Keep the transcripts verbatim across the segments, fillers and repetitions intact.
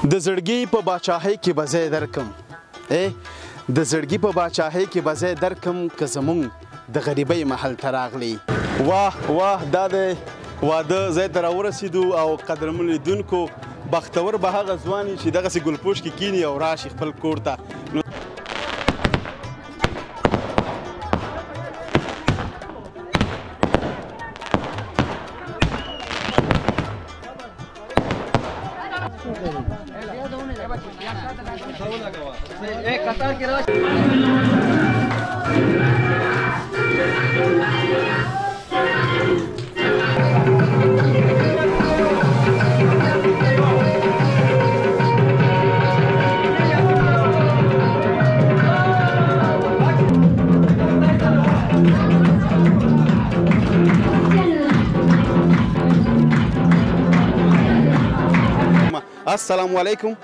د زړګي په بادشاهۍ کې بزای درکم اې د زړګي په بادشاهۍ کې بزای درکم که زمونږ د غریبۍ محل ته راغلی. واه واه دا دی واده ځای ته راورسېدو او قدرمن لیدونکو بختور به هغه ځوان چې دغسې ګلپوش کې کینی او راشي خپل کور ته. السلام علیکم،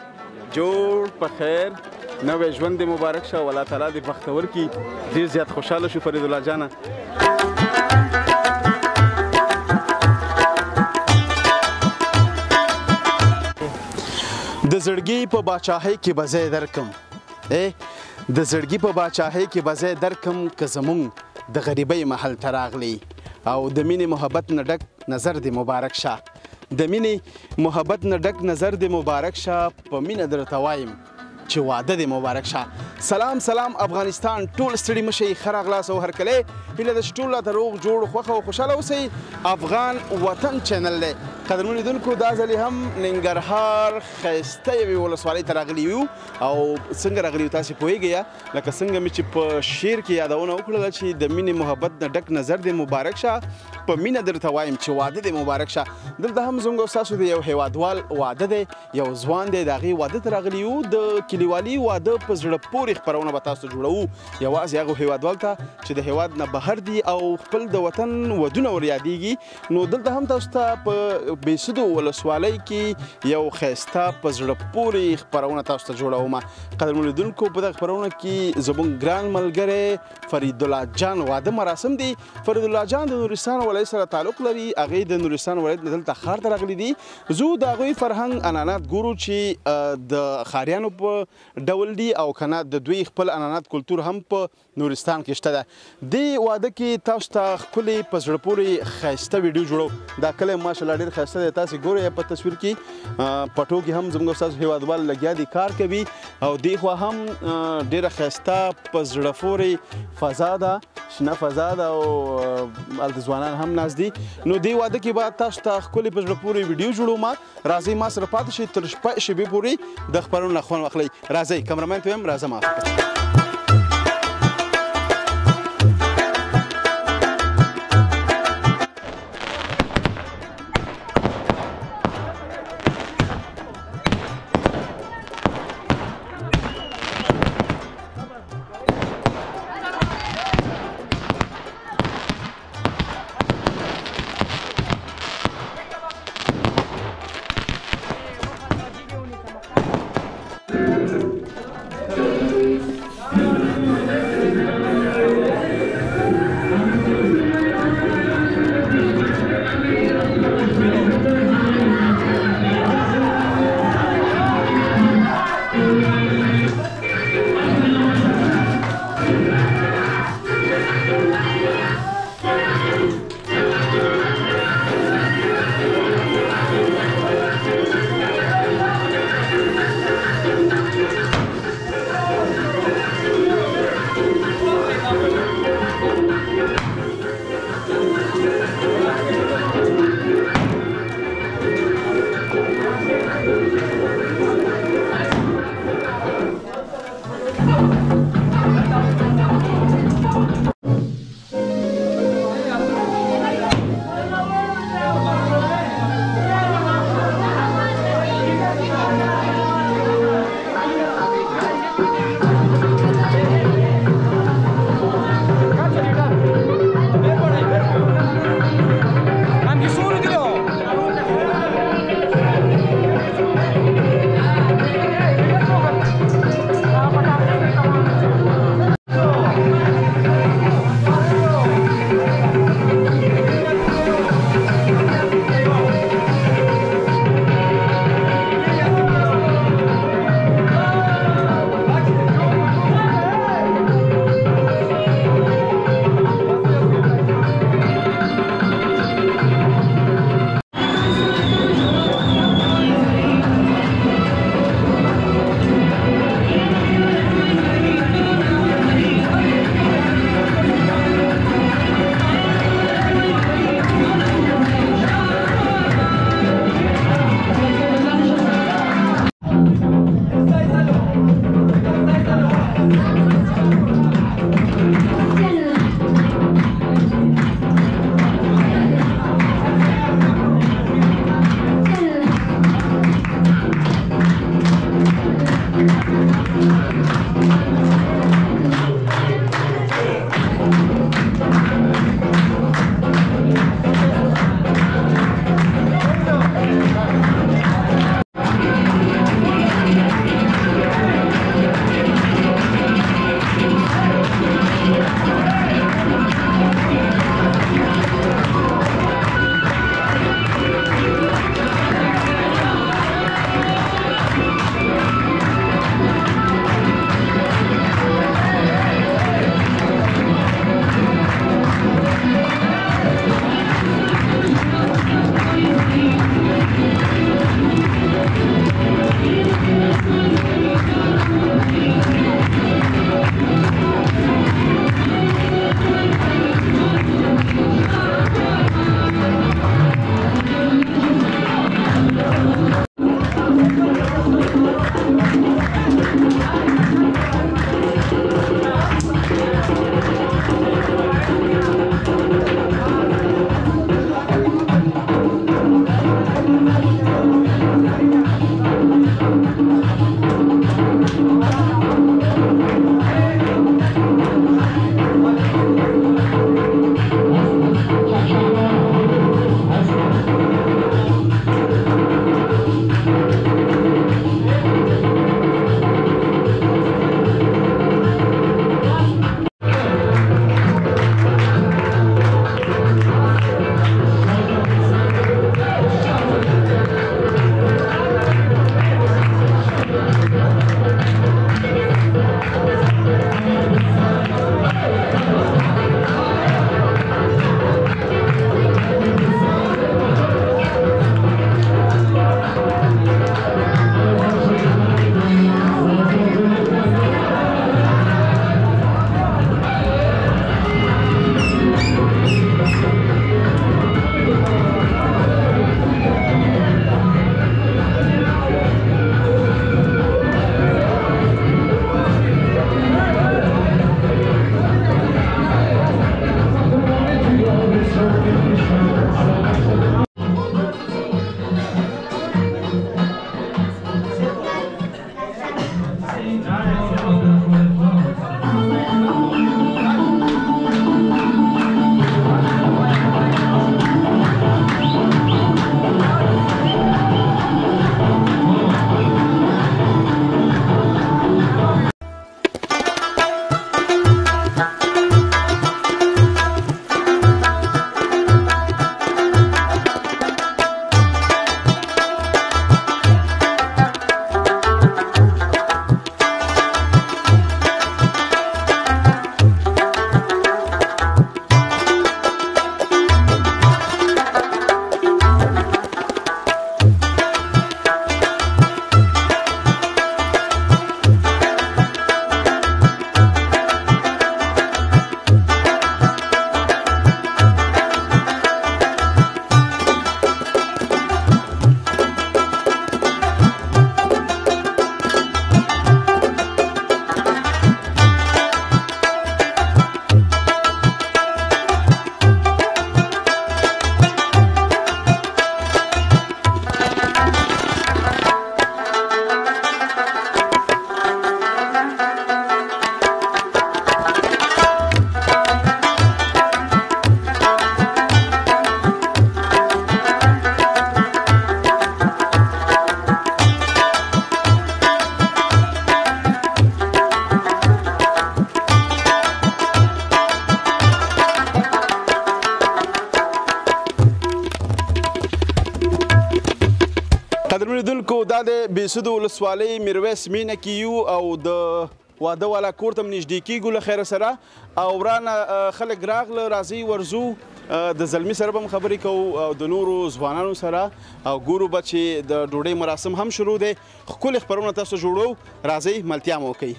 جوړ په خیر، نوې ژوند دې مبارک شه، والله تعالی دې بختور کړي. ډېر زیات خوشاله شو فریدالله جانه. د زړګي په بادشاهۍ کې به ځای درکم ای د زړګي په بادشاهۍ کې به ځای درکم که زمونږ د غریبۍ محل ته راغلی. او د مینې محبت نه ډک نظر دې مبارک شه، د مینې محبت نه ډک نظر دې مبارک شه، په مینه درته وایم چې واده دې مبارک شه. سلام سلام افغانستان، ټول ستړي مشئ، ښه راغلاست او هرکلی. هیله ده چې ټول راته روغ جوړ خوښ او خوشحاله اوسئ. افغان وطن چینل دی. قدرمنو لیدونکو، دا ځل هم ننګرهار ښایسته یوې ولسوالۍ ته راغلي یو. او څنګه راغلي یو تاسې پوهیږئ یا؟ لکه څنګه مې چې په شعر کې یادونه وکړله چې د مینې محبت نه ډک نظر دې مبارک شه، په مینه درته وایم چې واده دې مبارک شه. دلته هم زموږ ستاسو د یو هیوادوال واده دی، یو ځوان دی، د هغې واده ته راغلي یو. د کلیوالي واده په زړه پورې خپرونه به تاسو جوړوو، یوازې هغو هیوادوال ته چې د هیواد نه بهر دي او خپل د وطن ودونه ور یادېږي. نو دلته هم تاسو ته په بیسودو ولسوالۍ کې یو ښایسته په زړه پورې خپرونه تاسو ته جوړوم. قدرمنو لیدونکو، په دغه خپرونه کې زموږ ګران ملګری فریدالله جان واده مراسم دي. فریدالله جان د نورستان سره تعلق لري، هغوی د نورستان ولایت نه دلته ښار ته راغلي دي. زو د هغوی فرهنګ انانات ګورو چې د ښاریانو په ډول دي او که نه د دوی خپل انانات کلتور هم په نورستان کې شته ده. دې واده کې تاسو ته ښکلي په زړه پورې ښایسته ویډیو جوړو. دا کلی ماشاءالله ډېر ښایسته دی، تاسې ګورئ په تصویر کې. پټو کې هم زموږ ستاسو هیوادوال لګیا دي، کار کوي. او دې خوا هم ډېره ښایسته په زړه پورې فضا ده، شنه فضا ده او هلته ځوانان هم ناز دي. نو دې واده کې به تاسو ته ښکلي په زړه پورې ویډیو جوړو. ما راځئ ما سره پاتې شئ تر شپه شیبې پورې د خپرونه نه خوند واخلئ. راځئ، کمرمین ته ویم راځه ما. سدو ولسوالۍ میرویس مینه کې یو او د واده والا کور ته نږدې کېږو له خیره سره او ورانه خلک راغله راځئ ورځو د زلمي سره به هم خبرې کوو او د نورو ځوانانو سره او ګورو به چې د ډوډۍ مراسم هم شروع دی ښکلې خپرونه تاسو جوړو راځئ ملتیا مو وکئ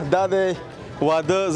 وخت دا دی واده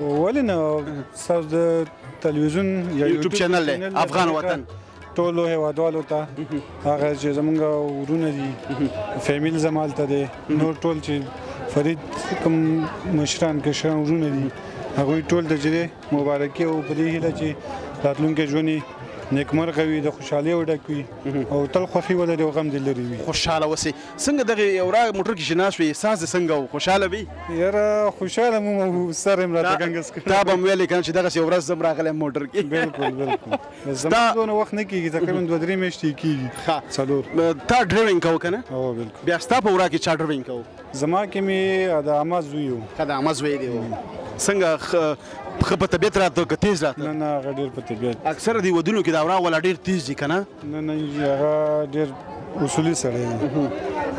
ولې نه، ستاسو د تلویزیون یا یوټیوب چینل دی افغان وطن ټولو هېوادوالو ته، هغه چې زموږ ورونه دي، فیمیل زما هلته دی، نور ټول چې فرید کوم مشران کشران ورونه دي هغوی ټول ته چې دی مبارکي، او په دې هیله چې راتلونکی ژوند یې نیکمرغه وي، د خوشحالۍ ډک وي او تل خوښي ولري او غم دې لرې وي. خوشحاله اوسئ. څنګه دغه یو را موټر کې چې ناست وي احساس دې څنګه و؟ خوشحاله وي؟ یاره خوشحاله مو سر یې هم راته ګنګس کړ. تا به هم ویلې که نه چې دغسې یو ورځ زه هم راغلی یم موټر کې. بلکل بلکل. زما دونه وخت نه کېږي، تقریبا دوه درې میاشتې کېږي. ښه. څلور. تا ډرایوینګ کوه که نه؟ هو بلکل. بیا ستا په ورا کې چا ډرایوینګ کوه؟ زما کې مې د عمه زوی و. ښه، د عمه زوی دې و. څنګه ښه په طبیعت راته که تیز راته؟ نه نه، هغه ډېر په طبیعت. اکثره د ودونو کې دا وران والا ډېر تیز دي که نه؟ نه نه، هغه ډېر اصولي سړی دی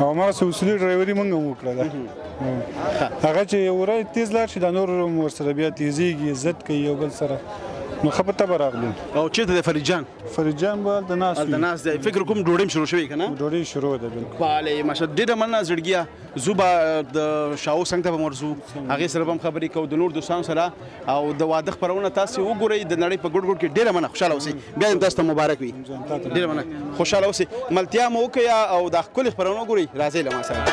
او هماغسې اصولي ډرایوري موږ هم وکړه ده. هغه چې یو ورای تیز لاړ شي دا نور هم ورسره بیا تیزېږي، ضد کوي یو بل سره، نو ښه په طبعه راغلو. او چېرته دی فرید جان؟ فرید جان به هلته ناست وي. هلته ناست دی. فکر کوم ډوډۍ هم شروع شوې که نه؟ ډوډۍ شروع ده. بلکل. بله ماشاء. ډېره مننه زړګیه. زو به د شاو څنګ ته به هم ورځو، هغې سره به هم خبرې کوو، د نور دوستانو سره. او د واده خپرونه تاسې وګورئ د نړۍ په ګوټ ګوټ کې. ډېره مننه، خوشحاله اوسئ. بیا هم تاسو ته مبارک وي. ډېره مننه، خوشحاله اوسئ. ملتیا مو وکړئ او دا ښکلې خپرونه وګورئ. راځئ له ما سره.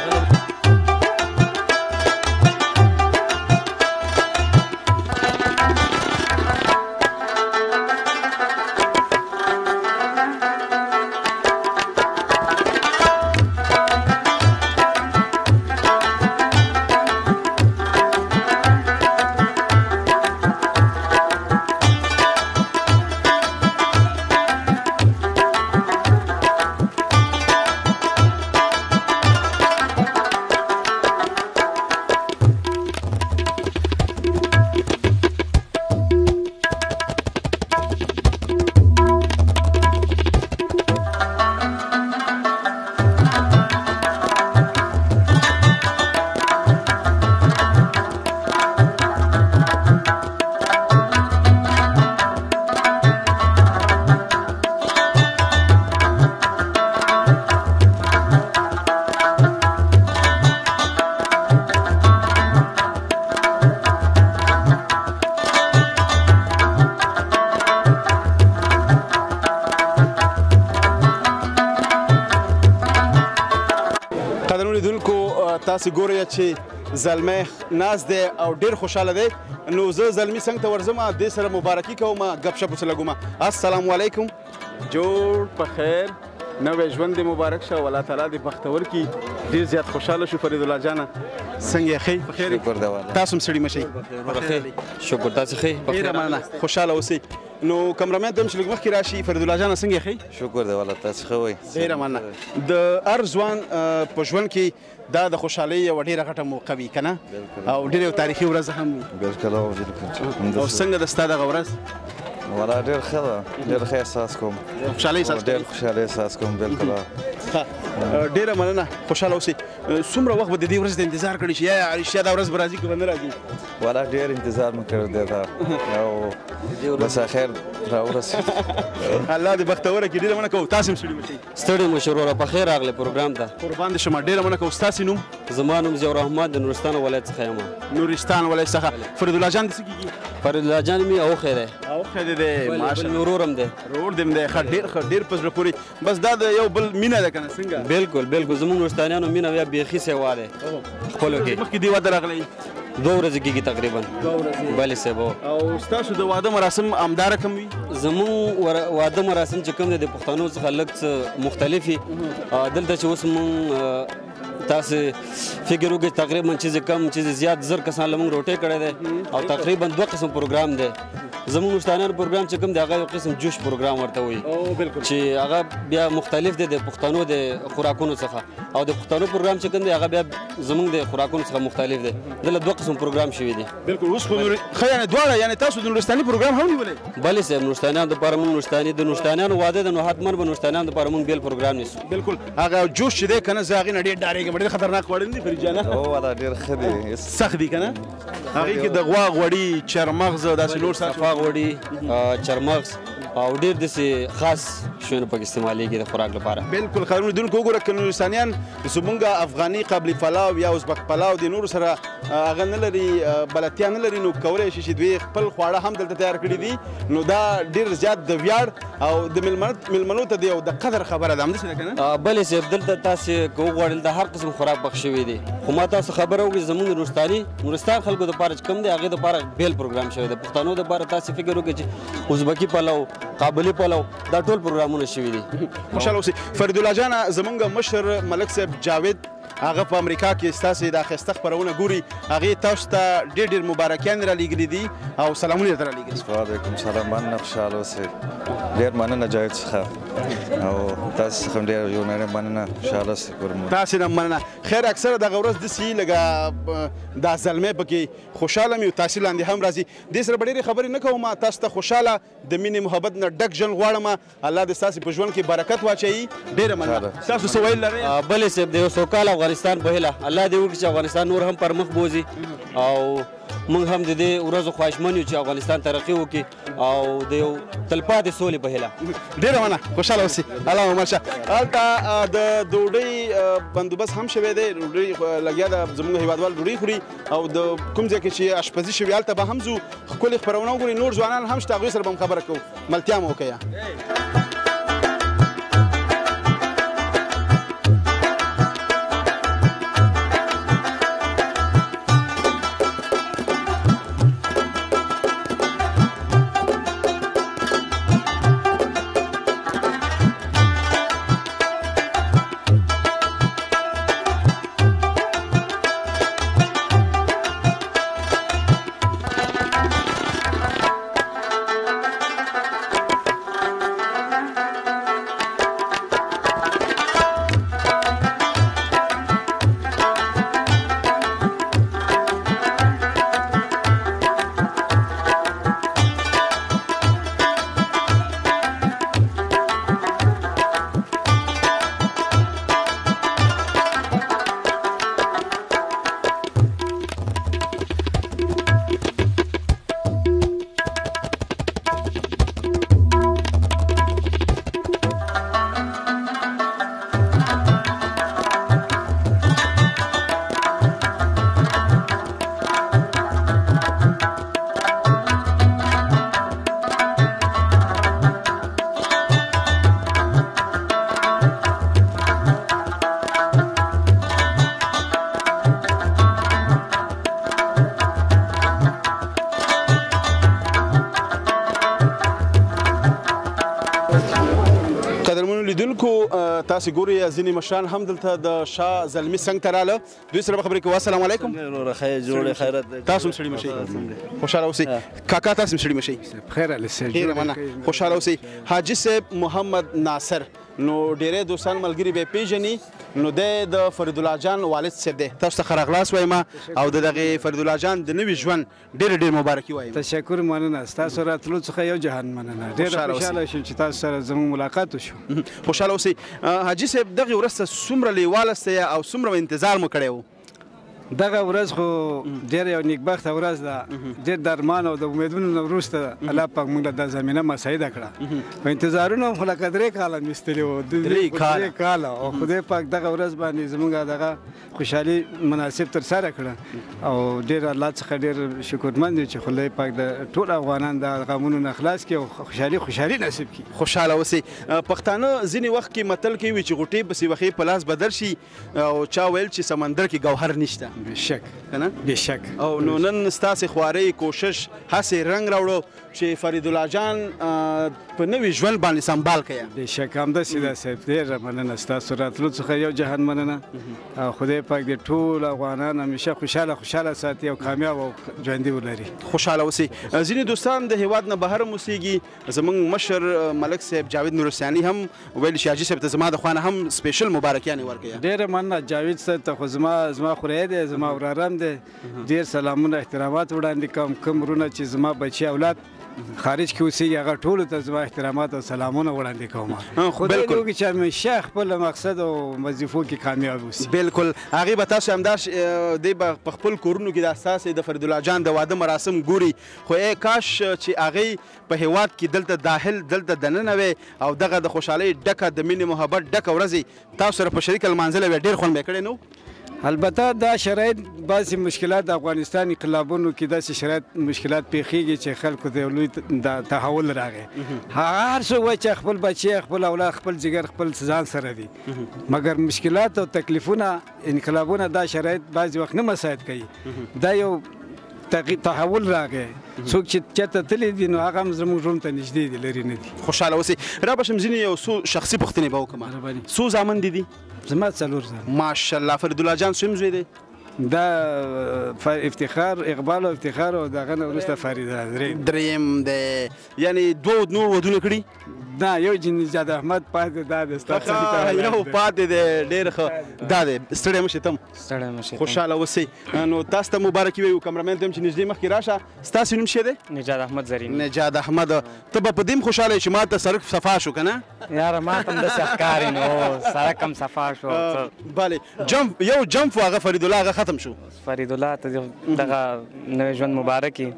تاسو ګورئ چې زلمی ناست دی او ډېر خوشحاله دی. نو زه زلمی څنګ ته ورځم، دې سره مبارکي کوم، ګپ شپ ورسره لګوم. السلام علیکم. جوړ په خیر. نوی ژوند دې مبارک شه، والله تعالی دې بختور کړي. ډېر زیات خوشحاله شو فریدالله جانه. څنګه یې ښې؟ په خیر یې؟ تاسو هم سړي مشئ؟ شکر. تاسو ښې؟ ډېره مننه، خوشحاله اوسئ. نو کمرمین ته هم چې لږ مخکې راشي. فریدالله جانه څنګه یې ښې؟ شکر دی والله، تاسو ښه وئ؟ ډېره مننه. د هر ځوان په ژوند کې دا د خوشحالۍ یوه ډېره غټه موقع وي که نه؟ او ډېره یو تاریخي ورځ هم وي. بلکل. او څنګه ده ستا دغه ورځ؟ والله ډېر ښه ده، ډېر ښه احساس کوم. خوشحالۍ احساس کوې؟ ډېر خوشحالۍ احساس کوم. بلکل. ډېره مننه، خوشحاله اوسئ. څومره وخت به د دې ورځې د انتظار کړی چې یا رښتیا دا ورځ به راځي که به نه راځي؟ والله ډېر انتظار مې کړی دی دا، او بس اخر راورسېد. الله دې بختوره کړي. ډېره مننه کوو. تاسې هم ستړي مه شئ. ستړي مه شئ وروره. په خیر راغلی پروګرام ته. قربان دې شم. ډېره مننه کوو. ستاسې نوم؟ زما نوم ضیاء الرحمن، د نورستان ولایت څخه یم. نورستان ولایت څخه. فریدالله جان دې څه کېږي؟ فریدالله جان مې اوښی دی. اوښی دې دی ماشاالله. ورور هم دی. ورور دې هم دی. ښه، ډېر ښه، ډېر په زړه پورې. بس دا د یو بل مینه ده که نه څنګه؟ بلکل بلکل. زموږ نورستانیانو مینه بیا بیخي سیوا دی خپلو کې. مخکې دې واده راغلی دوه ورځې کېږي تقریبا. دوه ورځې. بلې صاحب. او ستاسو د واده مراسم همدا رقم وي؟ زموږ واده مراسم چې کوم دی د پښتنو څخه لږ څه مختلف وي. دلته چې اوس موږ تاسه فکر وکړئ تقریباً چیز کم چیز زیات زر کسان لمون روټه کړی دی او تقریباً دوه قسم پروګرام دی زموږ مشتانه پروګرام چې کوم دی هغه یو قسم جوش پروګرام ورته وي چې هغه بیا مختلف دی د پښتنو د خوراکونو څخه او د پښتنو پروګرام چې کوم دی هغه بیا زموږ د خوراکونو څخه مختلف دی دلته دوه قسم پروګرام شوی دی بالکل اوس خو خیانه دواړه یعنی تاسو د نورستاني پروګرام هم نیولې بلې صاحب نورستانیان د پرمون نورستاني د نورستانیانو واده د نو حتمن به نورستانیان د پرمون بیل پروګرام نیسو بالکل هغه جوش چې دی کنه زاغې نه ډېر ډارېږم ډېر خطرناک وړین دي فریدالله او ولا ډېر ښه دی سخت دی کنه هغې کې د غوا غوړي چرمغز داسې نور سخت غوړي چرمغز او ډېر داسې خاص شیونه پکې استعمالېږي د خوراک لپاره بالکل خیرونه لیدونکو وګوره که نورستانیان زموږ افغاني قابلي پلاو یا ازبک پلاو د نورو سره هغه نه لري بلدتیا نه لري نو کولی شي چې دوی خپل خواړه هم دلته تیار کړي دي نو دا ډېر زیات د ویاړ او د میلمنو ته د یو د قدر خبره ده همداسې ده که نه بلې صاحب دلته تاسې که وغواړئ د هر قسم خوراک بخ شوی دی خو ما تاسو خبره وکړي زموږ د نورستاني نورستان خلکو دپاره چې کوم دی هغې دپاره بیل پروګرام شوی دی پښتنو دپاره تاسې فکر وکړئ چې ازبکي پلاو قابلي پلاو دا ټول پروګرامونه شوي دي ماشاءالله اوسې فریدالله جانه زمونږ مشر ملک صاحب جاوید هغه په امریکا کې ستاسې دا ښایسته خپرونه ګوري هغې تاسو ته ډېر ډېر مبارکیانې رالیږلي دي او سلامونه یې درته رالیږلي وعلیکم سلام مننه خوشحاله اوسې ډېر مننه جاوید څخه او تاسو څخه هم ډېر یو نړۍ مننه خوشحاله اوسې ګورم تاسې نه هم مننه خیر اکثره دغه ورځ داسې لږه دا زلمی پکې خوشحاله مې او تاسې لاندې هم راځي دې سره به ډېرې خبرې نه کوم تاسو ته خوشحاله د مینې محبت نه ډک ژوند غواړم الله دې ستاسې په ژوند کې برکت واچوي ډېره مننه تاسو څه ویل لرئ بلې صاحب د یو سوکاله افغانستان بهله الله دې وکړي چې افغانستان نور هم پرمخ بوزي او موږ هم د دې ورځو خواهشمن یو چې افغانستان ترقي وکړي او د یو تلپاتې سولې بهله ډېره مننه خوشحاله اوسې الله مو ملشه هلته د ډوډۍ بندوبست هم شوی دی ډوډۍ لګیا ده زموږ هېوادوال ډوډۍ خوري او د کوم ځای کې چې اشپزي شوي هلته به هم ځو ښکلې خپرونه وګوري نور ځوانان هم شته هغوی سره به هم خبره کوو ملتیا مو وکیه تاسو ګورئ ځینې مشران هم دلته د شاه زلمي څنګ ته راله دوی سره به خبرې کوو السلام علیکم جوړې خیرت تاسو هم سړي مشئ خوشحاله اوسئ کاکا تاسو هم سړي مشئ خیر ډېره مننه خوشحاله اوسئ حاجي صاحب محمد ناصر نو ډېری دوستان ملګري به یې پېژني نو دی د فریدالله جان والد صاحب دی تاسو ته ښه راغلاست وایم او د دغې فریدالله جان د نوي ژوند ډېره ډېر مبارکي وایم تشکر مننه ستاسو راتلو څخه یو جهان مننه ډېره خوشحاله شوم چې تاسو سره زموږ ملاقات وشو خوشحاله اوسئ حاجي صاحب دغه ورځ ته څومره لیواله سته او څومره انتظار مو کړی و دغه ورځ خو ډېره یو نیکبخته ورځ ده ډېر د ارمان او د امیدونو نه وروسته الله پاک موږ له دا زمینه مساعده کړه په انتظارونو هم خو لکه درې کاله مې ایستلي وو درې کاله او خدای پاک دغه ورځ باندې زموږ دغه خوشحالي مناسب ترسره کړه او ډېر الله څخه ډېر شکرمند یو چې خدای پاک د ټول افغانان د غمونو نه خلاص کړي او خوشحالي خوشحالي نصیب کړي خوشحاله اوسئ پښتانه ځینې وخت کې متل کوي چې غوټې پسې وخې په لاس بدر شي او چا ویل چې سمندر کې ګوهر نشته بشک کنه بشک او نو نن ستاسو خواري کوشش هسې رنگ راوړو چې فریدالله جان په نوي ژوند باندې سنبال کیا. بشک همدا سیدا صاحب ډېر مننه ستاسو راتلو څخه یو جهان مننه. خدای پاک دې ټول افغانان همیشه خوشاله خوشاله ساتي او کامیاب او ژوندي ولري. خوشاله اوسئ. ځینې دوستان د هیواد نه بهر هم اوسیږي. زموږ مشر ملک صاحب جاوید نورستاني هم ویل چې حاجي صاحب ته زما د خوانه هم سپیشل مبارکیانې ورکوي. ډېره مننه جاوید صاحب ته خو زما زما خوری دی زما ورارم دی ډېر سلامونه احترامات وړاندې کوم کوم ورونه چې زما بچي اولاد خارج کې اوسېږي هغه ټولو ته زما احترامات او سلامونه وړاندې کوم. خدای دې وکړي چې همیشه خپل مقصد او وظیفو کې کامیاب اوسي. بلکل هغې به تاسو همداش دی به په خپل کورونو کې دا ستاسې د فریدالله جان د واده مراسم ګوري خو ای کاش چې هغې په هیواد کې دلته داخل دلته دننه وی او دغه د خوشحالۍ ډکه د مینې محبت ډکه ورځې تاسو سره په شریکه لمانځلې وی ډېر خوند به یې کړی نه. البته دا شرایط بعضې مشکلات د افغانستان انقلابونو کې داسې شرایط مشکلات پیښیږي چې خلکو ته یو لوی تحول راغی. هغه هر څوک وایي چې خپل بچی خپل اولاد خپل جګر خپل ځان سره دي مګر مشکلات او تکلیفونه انقلابونه دا شرایط بعضې وخت نه مساعد کوي. دا یو تحول راغی. څوک چې چېرته تللی دي نو هغه هم زموږ ژوند ته نږدې دي لرې نه دي. خوشحاله اوسئ. را به شم ځینې یو څو شخصي پوښتنې به وکړم. څو زامن دي دي؟ زما څلور زامن. ماشاءالله. فریدالله جان څوم زوی دی؟ دا افتخار اقبال او افتخار او دغه نه وروسته فریده دریم دریم دی. یعنې دوه نور ودونه کړي؟ نه یو جنجاد احمد پاتې دا دی. ستا یو پاتې دی. ډېر ښه دا دی. ستړی مه شئ تم. ستړی مه شئ. خوشحاله اوسئ. نو تاسو ته مبارکي وایو. کمرمین ته هم چې نږدې مخکې راشه. ستاسو نوم څه دی؟ نجاد احمد زرین. نجاد احمد ته به په دې هم خوشحاله یې چې ما ته سرک صفا شو که نه؟ یاره ما ته هم داسې ښکاري نو سرک هم صفا شو. بلې جنف یو جنف و هغه فریدالله هغه ختم شو. فریدالله ته دغه نوی ژوند مبارکي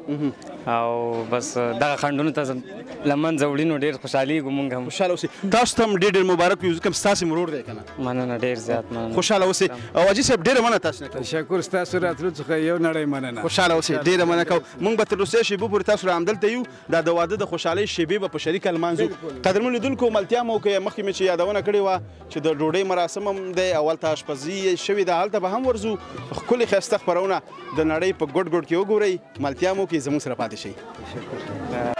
او بس دغه خنډونو ته له منځه وړي نو ډېر خوشحالېږو موږ هم. خوشحاله اوسئ. تاسو ته هم ډېر ډېر مبارک وي ځکه ستاسې مرور دی که نه؟ مننه ډېر زیات مننه. خوشحاله اوسئ. او حاجي صاحب ډېره مننه تاسو نه کوو. تشکر ستاسو راتلو څخه یو نړۍ مننه. خوشحاله اوسئ. ډېره مننه کوو. موږ به تر وروستۍ شېبو پورې تاسو سره همدلته یو. دا د واده د خوشحالۍ شېبې به په شریکه لمانځو. قدرمنو لیدونکو ملتیا مو وکوئ. مخکې مې چې یادونه کړې وه چې د ډوډۍ مراسم هم دی او هلته اشپزي شوې ده. هلته به هم ورځو. ښکلې ښایسته خپرونه د نړۍ په ګوټ ګوټ کې وګورئ. ملتیا مو وکړئ. زموږ سره پاتې شئ.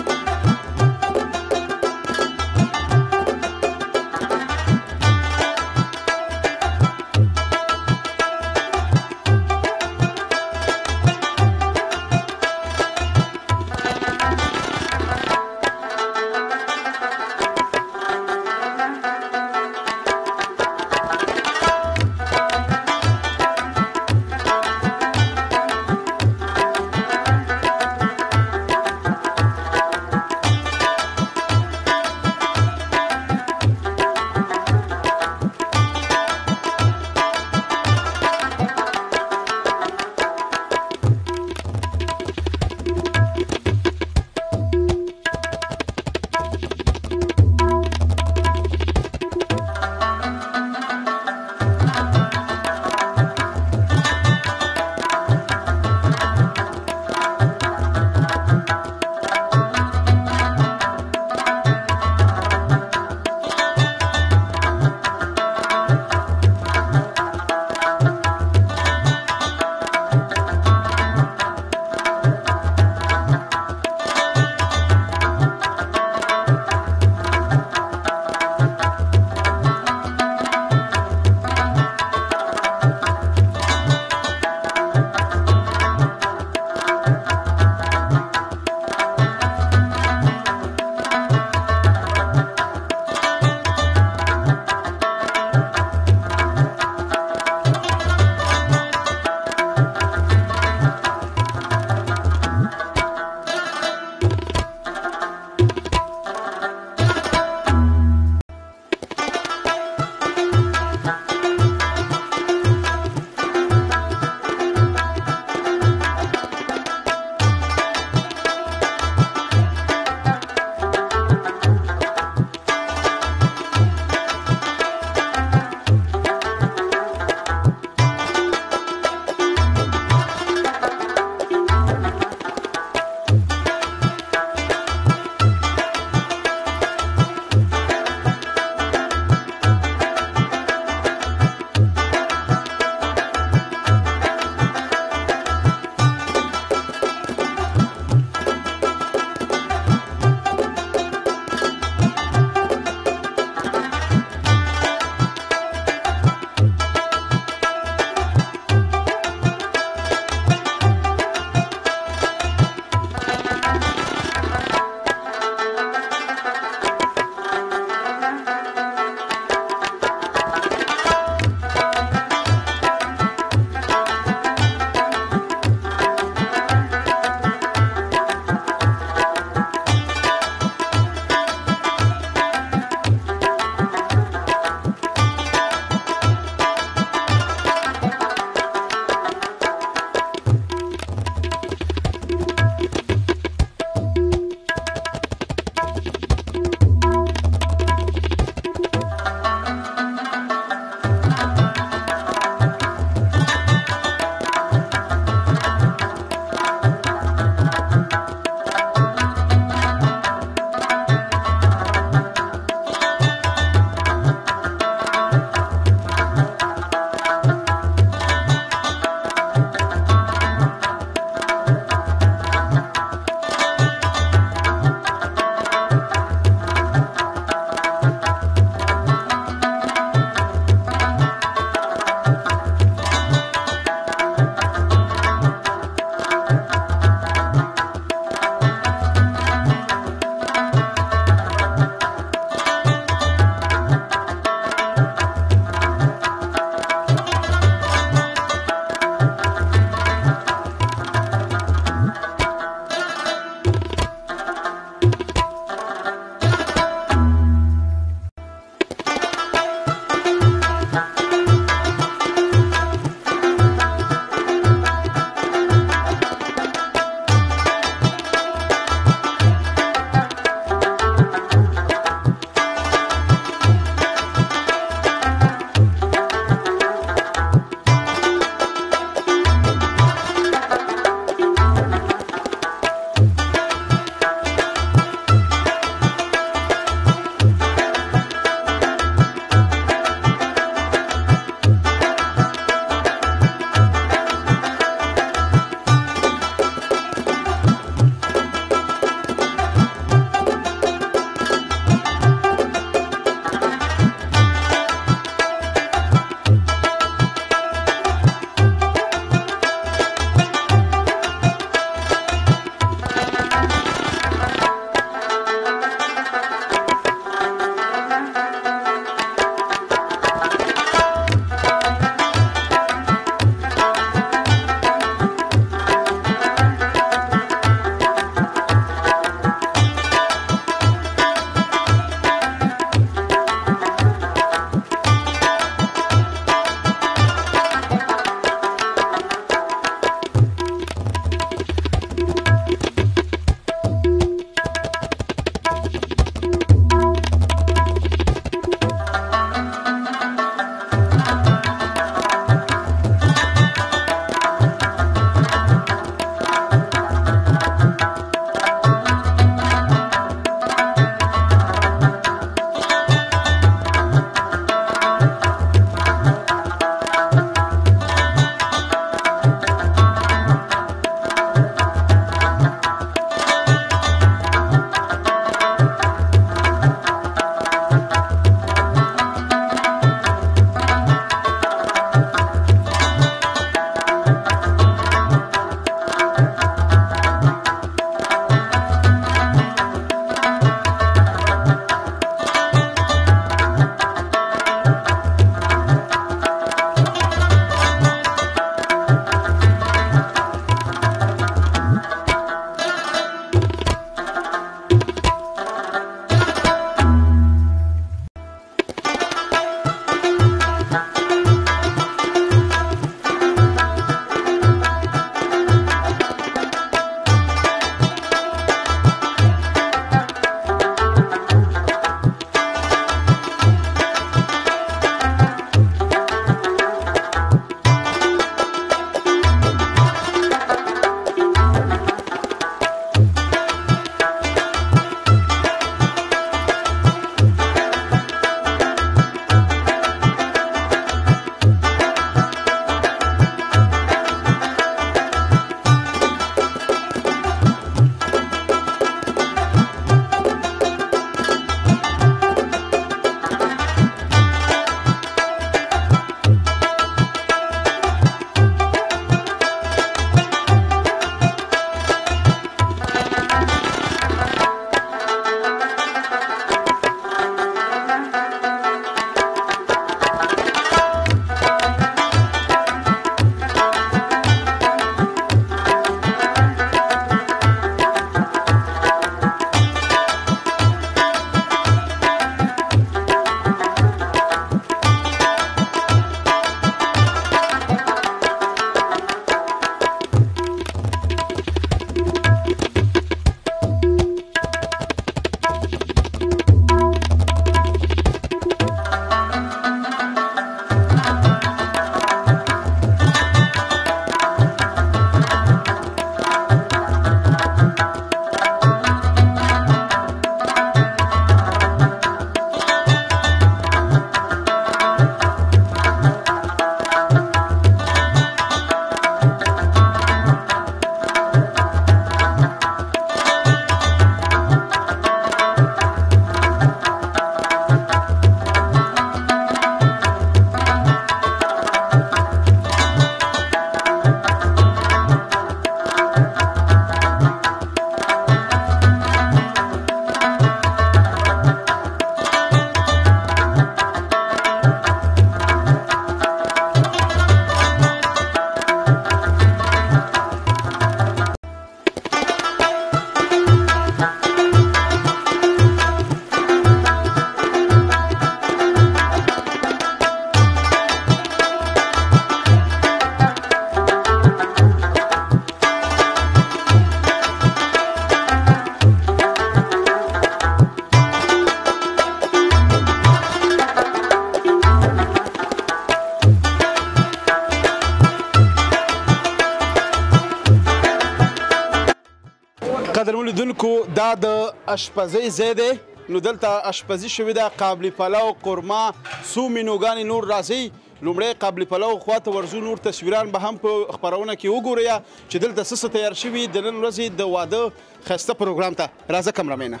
قدر ولیدونکو دا د اشپزۍ ځای دی. نو دلته اشپزي شوې ده، قابلي پلاو، قورما، څو مینوګانې نور راځي. لومړی قابلي پلاو خواته ورځو، نور تصویران به هم په خپرونه کې وګورئ چې دلته څه څه تیار شوي د نن ورځې د واده ښایسته پروګرام ته. راځه کمرمینه.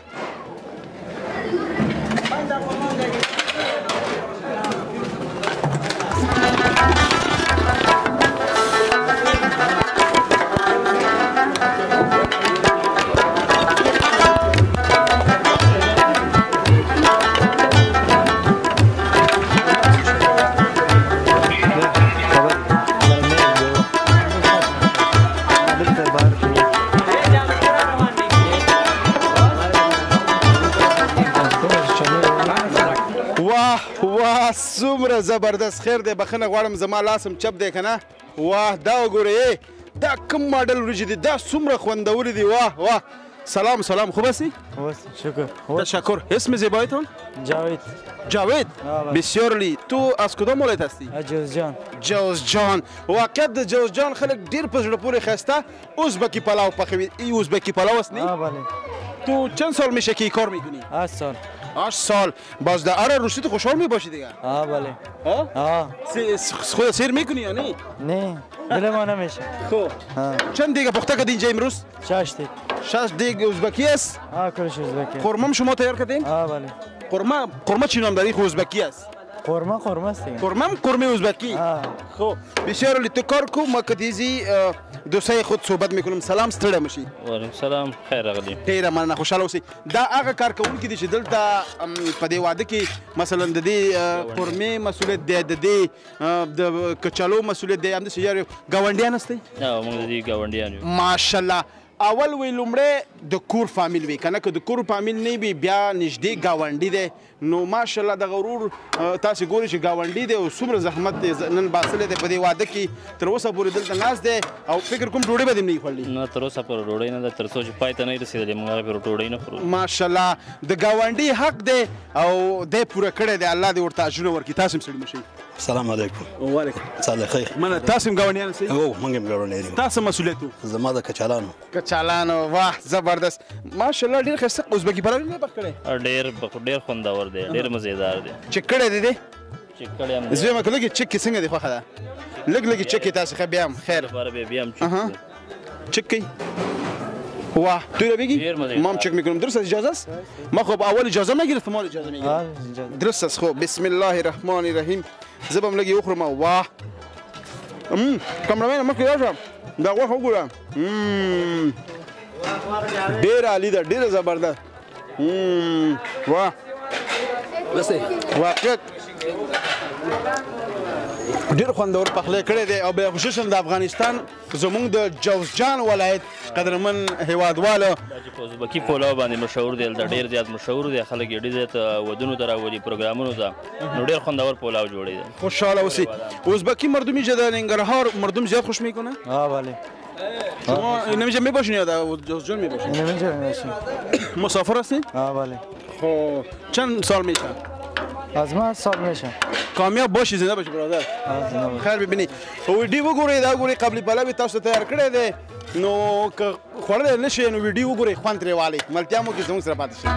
څومره زبردست. خیر دی، بخښنه غواړم زما لاس هم چپ دی که نه. واه دا وګورئ دا کوم ماډل وریجې دي، دا څومره خوندورې دي. واه واه. سلام سلام، خوب هستی؟ شکر. تشکر. اسم زیبایتون؟ جاوید. جاوید؟ بسیار لی. تو از کدام ولایت هستی؟ از جوزجان. جوزجان. واقعا د جوزجان خلک ډېر په زړه پورې ښایسته ازبکي پلاو پخوي. این ازبکي پلاو است نی؟ بله. تو چند سال میشه که کار میکنی؟ هشت سال. هشت سال. باز در اره رشدی تو خوشحال میباشی دیگه؟ آه بله. آه؟ آه. خود سیر میکنی یا نه؟ نه. دل ما نمیشه. خوب. چند دیگه پخته کردی اینجا امروز؟ شش دیگ. شش دیگ ازبکی است؟ آه کلش ازبکی. قورمه شما تیار کردین؟ آه بله. قورمه قورمه چی نام داری؟ خو ازبکی است. قورمه قورمه است دیگه. قورمه قورمه ازبکی. آه. خوب. بسیار لی تو کار کو ما کدیزی دوستای خود صحبت میکنم. سلام ستړی مشید. وعلیکم سلام. خیر راغلی. خیر مننه، خوشاله اوسئ. دا هغه کارکوونکي دي چې دلته په دې واده کې مثلا د دې قورمې مسؤلیت دی، د دې د کچالو مسؤلیت دی، همداسې یار ګاونډیان هستئ؟ هو موږ د دې ګاونډیان یو. ماشاءالله. اول وی لومړی د کور فامیل وي که نه، که د کور فامیل نه وي بیا نږدې ګاونډي دی. نو ماشاءالله دغه ورور تاسې ګورئ چې ګاونډي دی او څومره زحمت یې نن باسلی دی په دې واده کې. تر اوسه پورې دلته ناست دی او فکر کوم ډوډۍ به دې نه وي خوړلې؟ نه، تر اوسه پورې ډوډۍ نه ده. تر څو چې پای ته نه وي رسېدلې موږ هغه پورې ډوډۍ نه خورو. ماشاءالله د ګاونډي حق دی او دی پوره کړی دی. الله دې ورته اجرونه ورکړي. تاسې هم سړي مشئ. السلام عليكم. وعليكم السلام. خير من تاسم قوانيان سي؟ هو من قم قوانيان تاسم مسؤوليته زما د کچالانو. کچالانو واه زبردست. ماشاءالله ډېر ښه سق ازبکي پلاو نه پخړې. ډېر ډېر خوندور دی، ډېر مزیدار دی. چکړې دي دي چکړې هم زما کله کې چکې څنګه دی خوخه ده؟ لګ لګ چکې تاسې خو بیا هم خیر بیا بیا هم چکې واه تو رو بگی؟ مام چک میکنم. درست از اجازه است؟ ما خب اول اجازه میگرفتم مال اجازه میگیرم. درست است. خب بسم الله الرحمن الرحیم. زبم لگی اخرم. واه امم کامرمن ما کی راځم دا غوښه وګوره. امم ډېر عالی ده، ډېر زبردست. امم واه لسه واقعیت ډېر خوندور پخلی کړی دی. او بیا خوششم د افغانستان زموږ د جوزجان ولایت قدرمن هیوادواله چې ازبکي پلاو باندې مشهور دی، دلته ډېر زیات مشهور دی. خلک یې ډېر زیات ودونو ته راولي، پروګرامونو ته. نو ډېر خوندور پلاو جوړی دی. خوشحاله اوسئ. ازبکي مردمی چې د ننګرهار مردم زیات خوش میکنه؟ ها بله. شما نمیشه میباشین یا در جوزجان میباشین؟ نمیشه میباشین. مسافر هستین؟ ها بله. خب چند سال میشه؟ از من سال میشه. کامیاب باشی، زنده باشی برادر. خیر ببینی ویډیو وګورئ. دا ګورئ قابلي پلاو تاسو ته تیار کړی دی. نو که خوړلی نه شئ نو ویډیو وګورئ، خوند ترې والی. ملتیا مو کې زموږ سره پاتې شئ.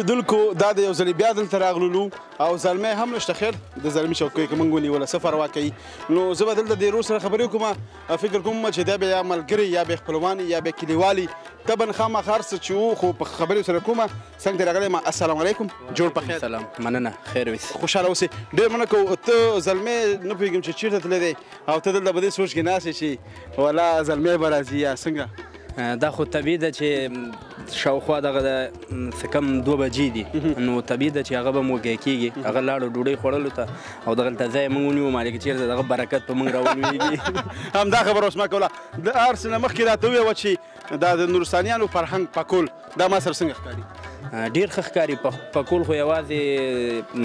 اوریدونکو دا د یو ځل بیا دلته راغلو او زلمی هم نشته خیر د زلمی چوکۍ کې موږ ونیوله صفر واقعي نو زه به دلته د روس سره خبرې کوم فکر کوم چې دا به یا ملګري یا به خپلوان یا به کلیوالي طبعا خامخا هر څه چې وو خو په خبرې سره کومه څنګه درغلی ما السلام علیکم جوړ په خیر سلام مننه خیر اوسې خوشاله اوسې ډېر مننه کوو ته زلمی نه پوهېږم چې چېرته تللی دی او ته دلته په دې سوچ کې ناست چې والا زلمی به راځي یا څنګه دا خو طبیعي ده چې شاوخوا دغه څه کم دوه بجې دي نو طبیعي ده چې هغه به موږه کېږي هغه لاړو ډوډۍ خوړلو ته او دغلته ځای یې موږ ونیو مالکه چېرته دغه برکت په موږ راونیږي همدا خبره اوس ما کوله د هر څه نه مخکې راته وویې وه چې دا د نورستانیانو فرهنګ پکول دا ما سره څنګه ښکاري ډېر ښه ښکاري پکول خو یوازې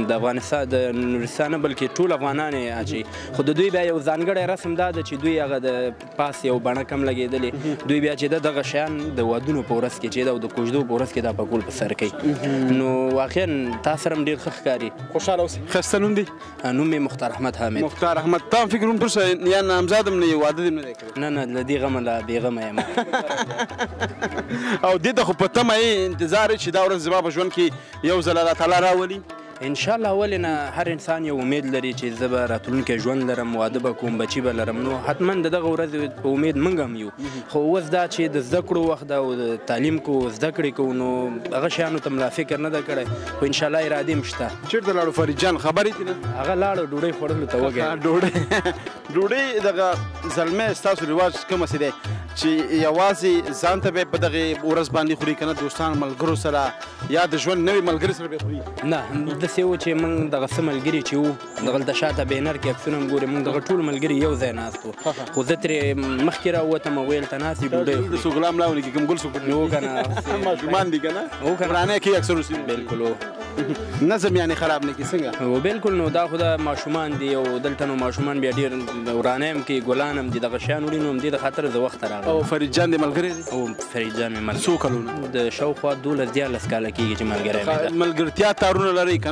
د افغانستان د نورستان نه بلکې ټول افغانان یې اچوي خو د دوی بیا یو ځانګړی رسم دا ده چې دوی هغه د پاس یو بڼه کم لګېدلې دوی بیا چې ده دغه شیان د ودونو په ورځ کې چې ده او د کوژدو په ورځ کې دا پکول په سر کوي نو واقعا تا سره هم ډېر ښه ښکاري خوشحاله اوسئ ښایسته نوم دی نوم مې مختار احمد حامد مختار احمد تا هم فکر هم پرسه یا نامزاد هم نه یې واده دې هم نه دی کړی نه نه له دې غمه له بېغمه یم او دې ته خو په تمه یې انتظار چې دا زما په ژوند کې یو ځل الله تعالی راولي انشاءالله ولې نه هر انسان یو امید لري چې زه به راتلونکی ژوند لرم واده به کوم بچي به لرم نو حتما د دغه ورځې په امید موږ هم یو خو اوس دا چې د زده کړو وخت ده او د تعلیم کو زده کړې کوو نو هغه شیانو ته ملا فکر نه ده کړی خو انشاءالله ارادې هم شته چېرته لاړو فرید جان خبرې دي نه هغه لاړو ډوډۍ خوړلو ته وګیا ډوډۍ ډوډۍ دغه زلمی ستاسو رواج کومه څه دی چې یوازې ځان ته به یې په دغې ورځ باندې خوري که نه دوستان ملګرو سره یا د ژوند نوي ملګري سره به یې خوري نه داسې و چې موږ دغه څه ملګري چې وو دغلته شاته بینر کې عکسونه هم ګورې موږ دغه ټول ملګري یو ځای ناست وو خو زه ترې مخکې راووتم او ویل ته ناست یې ډوډۍ خوري غلام راولېږي کوم ګل څوک هو که نه ماشومان دي که نه هو که نه ورانه کېږي اکثر اوسي بلکل هو نظم یعنې خراب نه کړي څنګه هو بلکل نو دا خو دا ماشومان دي او دلته نو ماشومان بیا ډېر ورانه هم کوي ګلان هم دي دغه شیان وړي نو همدې د خاطر زه وخته راغلم او فرید جان دې ملګری دی او فرید جان مې ملګری څو کلونه د شاوخوا دولس دیارلس کاله کېږي چې ملګری مې ملګرتیا تارونه لرئ که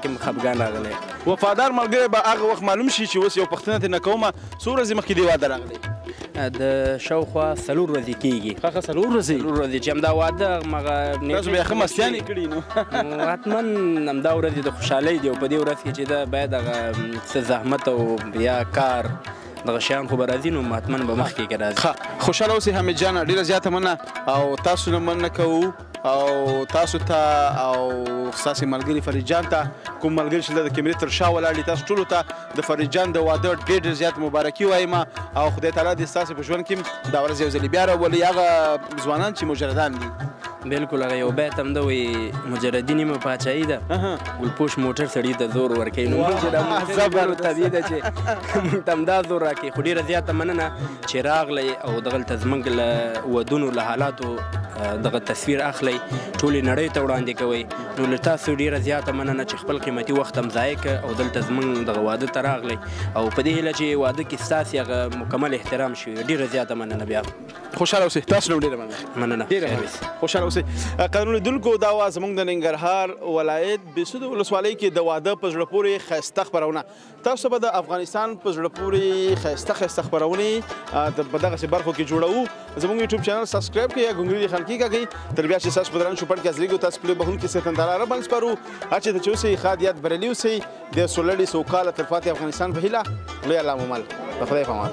کې خفګان راغلی وفادار ملګری به هغه وخت معلوم شي چې اوس یو پوښتنه ترېنه کومه څو ورځې مخکې دې واده راغلی د شاوخوا څلور ورځې کېږي ښه ښه څلور ورځې څلور ورځې چې همدا واده همغه تاسو بیا ښه مستیانې کړي نو حتما همدا ورځې د خوشحالۍ دي او په دې ورځ کې چې ده باید هغه څه زحمت او یا کار دغه شیان خو به راځي نو حتما به مخکې کې راځي ښه خوشحاله اوسئ حمید جانه ډېره زیاته مننه او تاسو نه مننه کوو او تاسو ته او ستاسې ملګري فرید جان ته کوم ملګري چې د کیمرې تر شا ولاړ دي تاسو ټولو ته د فرید جان د واده ډېر ډېر زیات مبارکي وایم او خدای تعالی دې ستاسې په ژوند کې دا ورځ یو ځلې بیا راولي هغه ځوانان چې مجردان دي بلکل هغه یو بیت همده وایي مجردي نیمه پاچایي ده ګلپوش موټر سړي ته زور ورکوي نو موږ چې دا زبر طبیعي ده چې موږ ته همدا زور راکوي خو ډېره زیاته مننه چې راغلی او دغلته زموږ له ودونو له حالاتو دغه تصویر اخلی ټولې نړۍ ته وړاندې کوئ نو له تاسو ډېره زیاته مننه چې خپل قیمتي وخت هم ضایع که او دلته زموږ دغه واده ته راغلی او په دې هیله چې واده کې ستاسې هغه مکمل احترام شوي ډېره زیاته مننه بیا خوشحاله اوسئ تاسو نه ډېره مننه مننه ډېره خوشحاله اوسئ قانون دونکو دا وه زموږ د ننګرهار ولایت بیسود ولسوالۍ کې د واده په زړه پورې ښایسته خپرونه تاسو به د افغانستان په زړه پورې ښایسته ښایسته خپرونې په دغسې برخو کې جوړوو زموږ یوټیوب چینل سبسکرایب کړئ یا ګونګري د خلکي کړئ تر بیا چې ستاسو په درن چوپړ کې حاضرېږو تاسو پلې بهونکي سیتنداره ربان سپارو هر چېرته چې اوسئ ښاد یاد بریلي اوسئ د سولړي سوکاله تلپاتې افغانستان په هیله لوی الله مو مل په خدای په امان